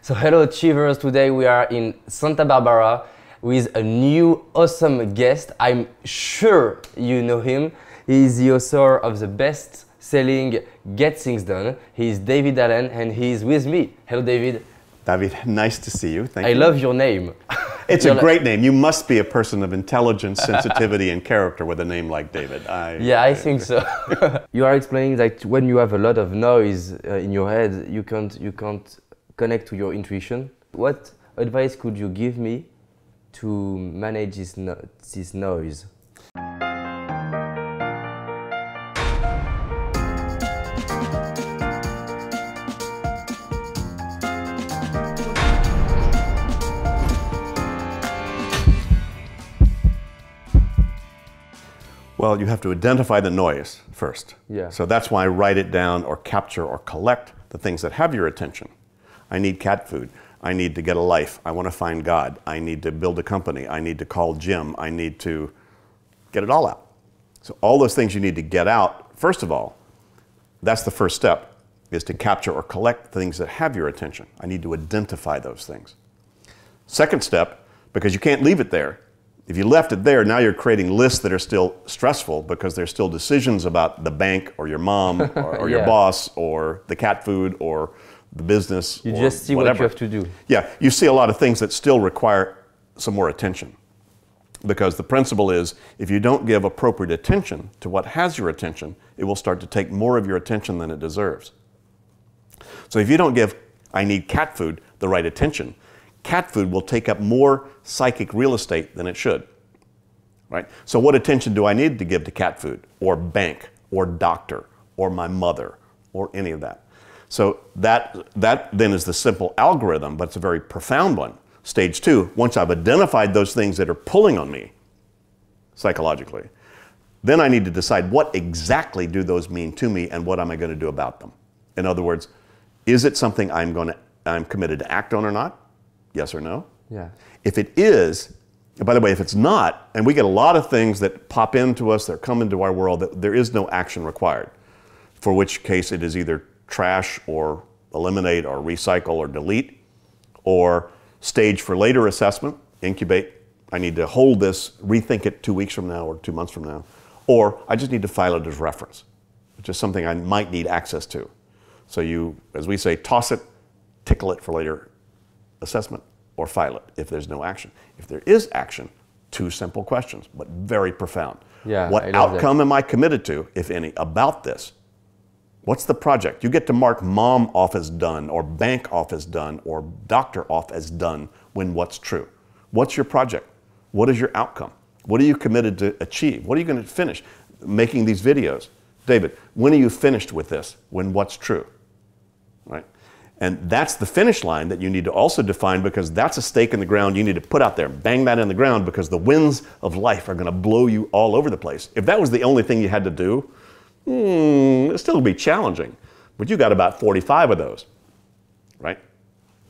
So hello Achievers, today we are in Santa Barbara with a new awesome guest. I'm sure you know him. He is the author of the best-selling Get Things Done. He is David Allen and he is with me. Hello David. David, nice to see you. Thank you. I love your name. It's a great name. You must be a person of intelligence, sensitivity, and character with a name like David. I think so. You are explaining that when you have a lot of noise in your head, you can't connect to your intuition. What advice could you give me to manage this noise? Well, you have to identify the noise first. Yeah. So that's why I write it down or capture or collect the things that have your attention. I need cat food. I need to get a life. I want to find God. I need to build a company. I need to call Jim. I need to get it all out. So all those things you need to get out, first of all, that's the first step, is to capture or collect things that have your attention. I need to identify those things. Second step, because you can't leave it there. If you left it there, now you're creating lists that are still stressful because there's still decisions about the bank or your mom or your boss or the cat food or the business. You just see whatever. What you have to do. Yeah, you see a lot of things that still require some more attention, because the principle is if you don't give appropriate attention to what has your attention, it will start to take more of your attention than it deserves. So if you don't give "I need cat food" the right attention, cat food will take up more psychic real estate than it should, right? So what attention do I need to give to cat food or bank or doctor or my mother or any of that? So that then is the simple algorithm, but it's a very profound one. Stage two, once I've identified those things that are pulling on me psychologically, then I need to decide what exactly do those mean to me and what am I going to do about them? In other words, is it something I'm committed to act on or not? Yes or no? Yeah. If it is, and by the way, if it's not, and we get a lot of things that pop into us, that come into our world, that there is no action required, for which case it is either trash or eliminate or recycle or delete, or stage for later assessment, incubate. I need to hold this, rethink it 2 weeks from now or 2 months from now, or I just need to file it as reference, which is something I might need access to. So you, as we say, toss it, tickle it for later assessment, or file it if there's no action. If there is action, two simple questions, but very profound. Yeah, what outcome am I committed to, if any, about this? What's the project? You get to mark mom off as done, or bank off as done, or doctor off as done when what's true. What's your project? What is your outcome? What are you committed to achieve? What are you going to finish? Making these videos. David, when are you finished with this? When what's true? Right? And that's the finish line that you need to also define, because that's a stake in the ground you need to put out there. Bang that in the ground, because the winds of life are going to blow you all over the place. If that was the only thing you had to do, it'd still be challenging. But you got about 45 of those, right?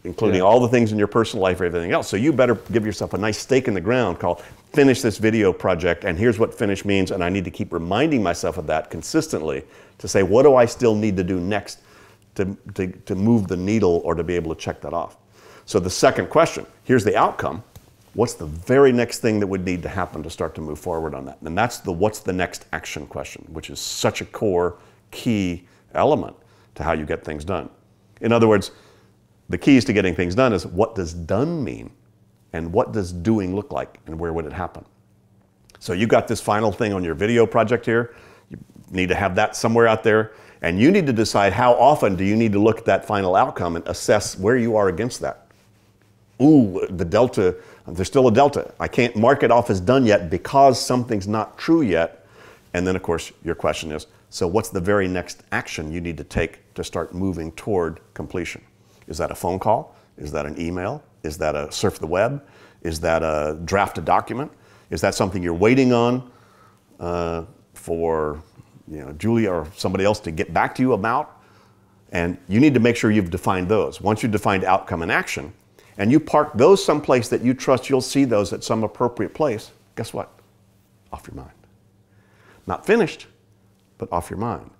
Including all the things in your personal life or everything else. So you better give yourself a nice stake in the ground called finish this video project, and here's what finish means. And I need to keep reminding myself of that consistently to say, what do I still need to do next to move the needle or to be able to check that off? So the second question, here's the outcome. What's the very next thing that would need to happen to start to move forward on that? And that's the what's the next action question, which is such a core key element to how you get things done. In other words, the keys to getting things done is what does done mean, and what does doing look like, and where would it happen? So you got this final thing on your video project here. You need to have that somewhere out there. And you need to decide how often do you need to look at that final outcome and assess where you are against that. Ooh, the delta, there's still a delta. I can't mark it off as done yet because something's not true yet. And then, of course, your question is, so what's the very next action you need to take to start moving toward completion? Is that a phone call? Is that an email? Is that a surf the web? Is that a draft a document? Is that something you're waiting on for Julia or somebody else to get back to you about? And you need to make sure you've defined those. Once you've defined outcome and action, and you park those someplace that you trust you'll see those at some appropriate place, guess what? Off your mind. Not finished, but off your mind.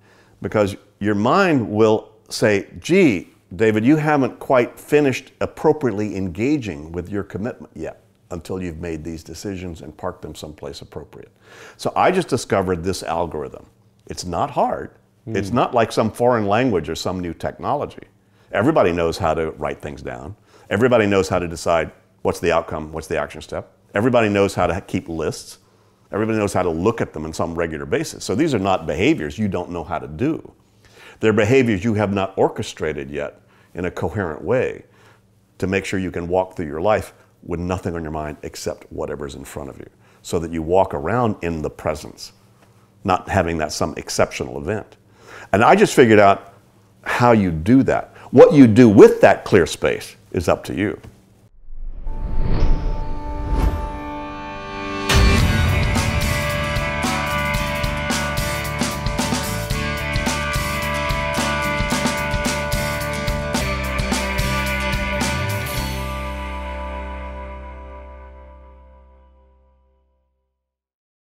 Because your mind will say, gee, David, you haven't quite finished appropriately engaging with your commitment yet until you've made these decisions and parked them someplace appropriate. So I just discovered this algorithm. It's not hard. It's not like some foreign language or some new technology. Everybody knows how to write things down. Everybody knows how to decide what's the outcome, what's the action step. Everybody knows how to keep lists. Everybody knows how to look at them on some regular basis. So these are not behaviors you don't know how to do. They're behaviors you have not orchestrated yet in a coherent way to make sure you can walk through your life with nothing on your mind except whatever's in front of you, so that you walk around in the presence, not having that some exceptional event. And I just figured out how you do that. What you do with that clear space is up to you.